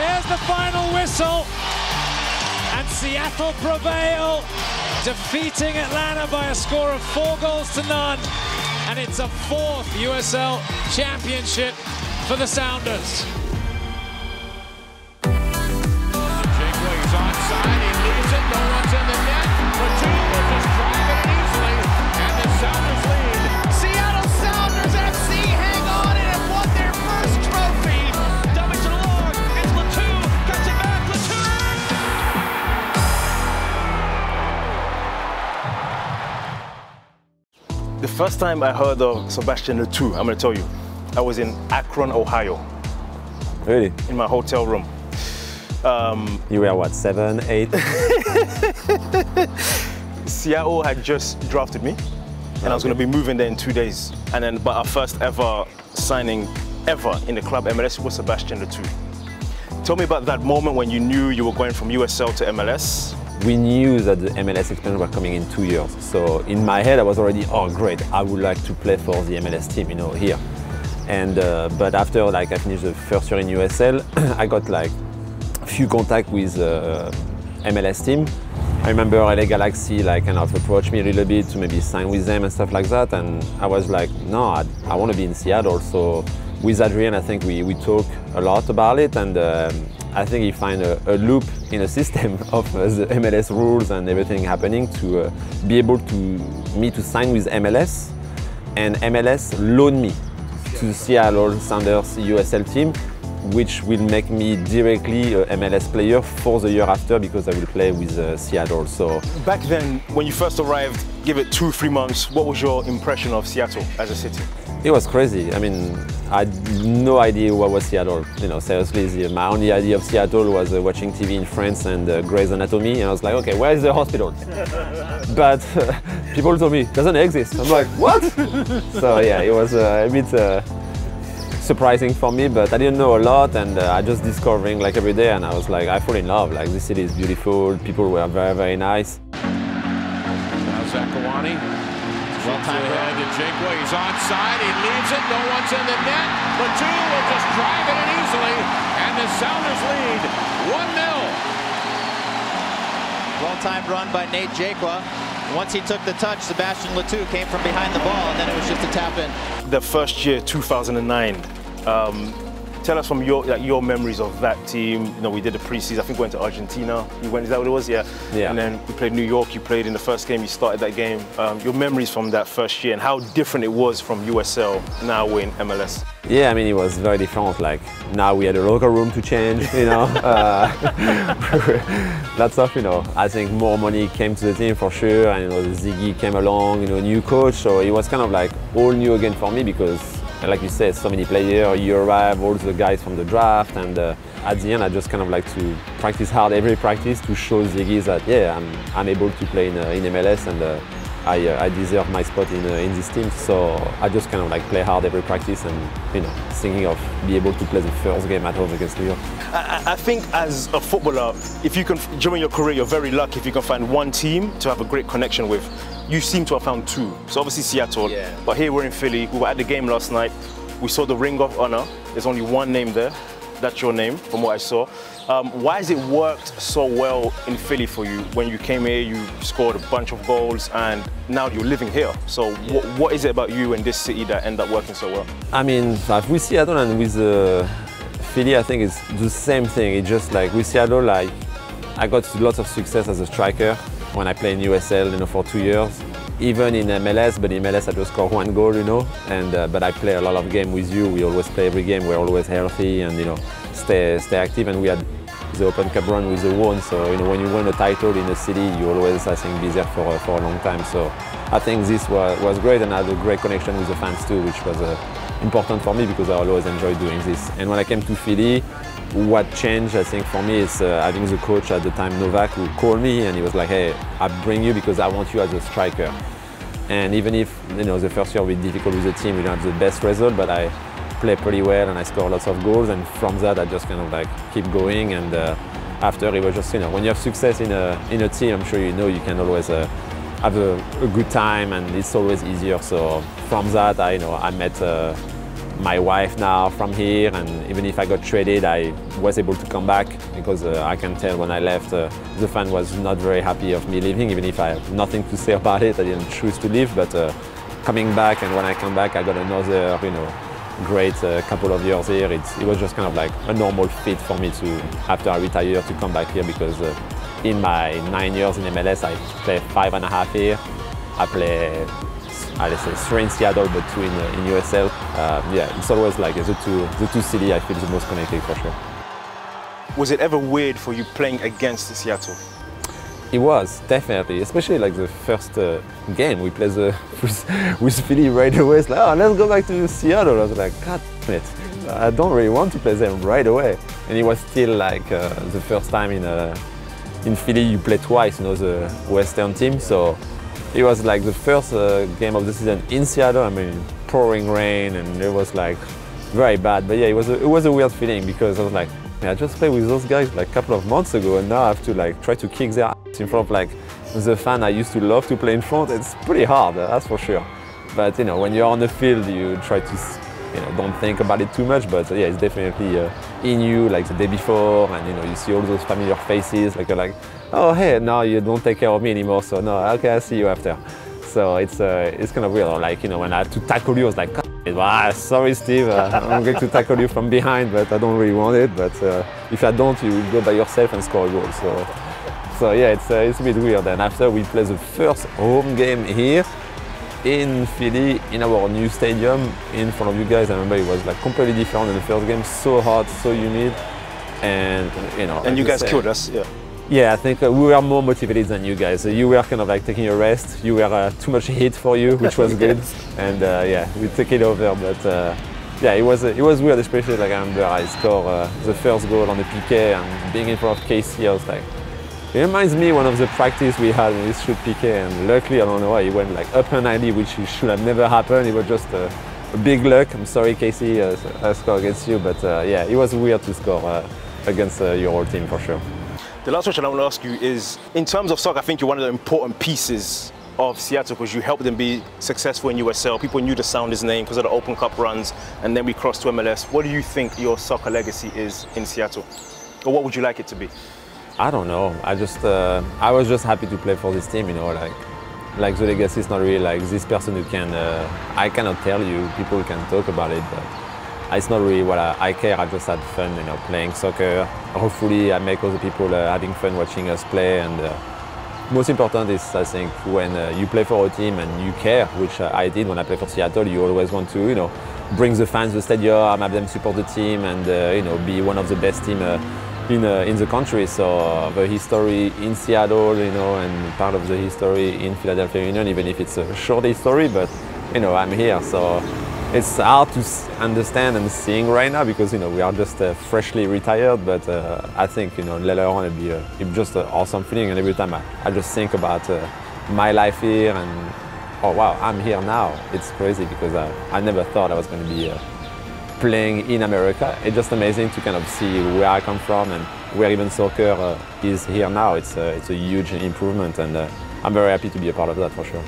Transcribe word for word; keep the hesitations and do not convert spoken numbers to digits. There's the final whistle. And Seattle prevail, defeating Atlanta by a score of four goals to none. And it's a fourth U S L championship for the Sounders. The first time I heard of Sébastien Le Toux, I'm going to tell you, I was in Akron, Ohio. Really? In my hotel room. Um, you were what, seven, eight? Seattle had just drafted me, and okay. I was going to be moving there in two days. And then, but our first ever signing ever in the club M L S was Sébastien Le Toux. Tell me about that moment when you knew you were going from U S L to M L S. We knew that the M L S experience were coming in two years. So in my head, I was already, oh great, I would like to play for the M L S team, you know, here. And, uh, but after like I finished the first year in U S L, I got like a few contacts with uh, M L S team. I remember L A Galaxy like kind of approached me a little bit to maybe sign with them and stuff like that. And I was like, no, I, I want to be in Seattle. So with Adrian, I think we, we talked a lot about it. and. Um, I think he found a, a loop in the system of uh, the M L S rules and everything happening to uh, be able to me to sign with M L S, and M L S loaned me to Seattle Sounders U S L team, which will make me directly a M L S player for the year after because I will play with uh, Seattle. So back then, when you first arrived, give it two, three months, what was your impression of Seattle as a city? It was crazy. I mean, I had no idea what was Seattle. You know, seriously, the, my only idea of Seattle was uh, watching T V in France and uh, Grey's Anatomy, and I was like, okay, where is the hospital? But uh, people told me, doesn't it exist? I'm like, what? So yeah, it was uh, a bit uh, surprising for me, but I didn't know a lot, and uh, I just discovering like every day, and I was like, I fall in love. Like, this city is beautiful. People were very, very nice. Now Zakawani. Well timed ahead to Jaqua, he's onside, he leaves it, no one's in the net. Le Toux will just drive it in easily, and the Sounders lead one nil. Well-timed run by Nate Jaqua. Once he took the touch, Sébastien Le Toux came from behind the ball, and then it was just a tap in. The first year, two thousand nine, um, tell us from your like, your memories of that team. You know, we did the preseason. I think we went to Argentina. You went, is that what it was? Yeah. Yeah. And then we played New York. You played in the first game. You started that game. Um, your memories from that first year and how different it was from U S L. Now we're in M L S. Yeah, I mean, it was very different. Like now we had a locker room to change. You know, uh, that stuff. You know, I think more money came to the team for sure. And you know, Ziggy came along. You know, new coach. So it was kind of like all new again for me because. Like you said, so many players, you arrive, all the guys from the draft, and uh, at the end I just kind of like to practice hard every practice to show Ziggy that, yeah, I'm, I'm able to play in, uh, in M L S and uh, I, uh, I deserve my spot in, uh, in this team. So I just kind of like play hard every practice and, you know, thinking of be able to play the first game at home against New York. I, I think as a footballer, if you can, during your career, you're very lucky if you can find one team to have a great connection with. You seem to have found two. So obviously Seattle, yeah. But here we're in Philly. We were at the game last night. We saw the Ring of Honor. There's only one name there. That's your name from what I saw. Um, why has it worked so well in Philly for you? When you came here, you scored a bunch of goals and now you're living here. So yeah. what, what is it about you and this city that ended up working so well? I mean, with Seattle and with uh, Philly, I think it's the same thing. It's just like with Seattle, like, I got lots of success as a striker. When I played in U S L, you know, for two years, even in M L S, but in M L S I just scored one goal, you know. And uh, but I play a lot of games with you. We always play every game. We're always healthy and you know, stay stay active. And we had the Open Cup run with the one. So you know, when you win a title in a city, you always I think be there for uh, for a long time. So I think this was was great, and I had a great connection with the fans too, which was uh, important for me because I always enjoyed doing this. And when I came to Philly. What changed, I think, for me is uh, having the coach at the time, Nowak, who called me and he was like, hey, I bring you because I want you as a striker. And even if, you know, the first year will be difficult with the team, we don't have the best result, but I play pretty well and I score lots of goals. And from that, I just kind of like keep going. And uh, after it was just, you know, when you have success in a, in a team, I'm sure you know you can always uh, have a, a good time and it's always easier. So from that, I, you know, I met uh, my wife now from here, and even if I got traded, I was able to come back because uh, I can tell when I left, uh, the fan was not very happy of me leaving, even if I have nothing to say about it. I didn't choose to leave, but uh, coming back, and when I come back, I got another, you know, great uh, couple of years here. It's, it was just kind of like a normal fit for me to, after I retire, to come back here because uh, in my nine years in M L S, I played five and a half here. I play, I say three in Seattle, but two in, uh, in U S L. Uh, yeah, it's always like the two, the two cities I feel the most connected for sure. Was it ever weird for you playing against Seattle? It was, definitely, especially like the first uh, game we played the, with, with Philly right away. It's like, oh, let's go back to Seattle. I was like, God damn it, I don't really want to play them right away. And it was still like uh, the first time in, uh, in Philly you play twice, you know, the Western team. So it was like the first uh, game of the season in Seattle. I mean, pouring rain, and it was like very bad. But yeah, it was a, it was a weird feeling because I was like, I just played with those guys like a couple of months ago, and now I have to like try to kick their ass in front of like the fan I used to love to play in front. It's pretty hard, that's for sure. But you know, when you're on the field, you try to, you know, don't think about it too much. But uh, yeah, it's definitely uh, in you, like the day before, and you know, you see all those familiar faces. Like you're like, oh hey, now you don't take care of me anymore, so no, okay, I'll see you after. So it's uh, it's kind of weird. Like you know, when I had to tackle you, I was like, ah, sorry Steve, uh, I'm going to tackle you from behind, but I don't really want it. But uh, if I don't, you go by yourself and score a goal. So, so yeah, it's, uh, it's a bit weird. And after we play the first home game here in Philly, in our new stadium, in front of you guys, I remember it was like completely different than the first game. So hot, so humid, and you know. And you guys killed us, yeah. Yeah, I think uh, we were more motivated than you guys. So you were kind of like taking a rest. You were uh, too much heat for you, which was good. And uh, yeah, we took it over. But uh, yeah, it was uh, it was weird, especially like I remember I scored uh, the first goal on the Piquet and being in front of Casey. I was like, it reminds me one of the practice we had when we shoot Piquet. And luckily, I don't know why it went like up and ninety, which should have never happened. It was just a uh, big luck. I'm sorry, Casey, uh, I scored against you. But uh, yeah, it was weird to score uh, against uh, your old team for sure. The last question I want to ask you is, in terms of soccer, I think you're one of the important pieces of Seattle because you helped them be successful in U S L. People knew the Sounders name because of the Open Cup runs, and then we crossed to M L S. What do you think your soccer legacy is in Seattle? Or what would you like it to be? I don't know. I just, uh, I was just happy to play for this team, you know, like, like the legacy is not really like this person who can, uh, I cannot tell you, people can talk about it, but it's not really what I, I care. I just had fun, you know, playing soccer. Hopefully, I make other people uh, having fun watching us play. And uh, most important is, I think, when uh, you play for a team and you care, which uh, I did when I played for Seattle. You always want to, you know, bring the fans to the stadium, have them support the team, and uh, you know, be one of the best team uh, in uh, in the country. So uh, the history in Seattle, you know, and part of the history in Philadelphia Union, even if it's a short history, but you know, I'm here, so. It's hard to understand and seeing right now because you know we are just uh, freshly retired, but uh, I think you know later on it'll be, a, it'll be just an awesome feeling. And every time I, I just think about uh, my life here and oh wow, I'm here now. It's crazy because I, I never thought I was going to be uh, playing in America. It's just amazing to kind of see where I come from and where even soccer uh, is here now. It's uh, it's a huge improvement, and uh, I'm very happy to be a part of that for sure.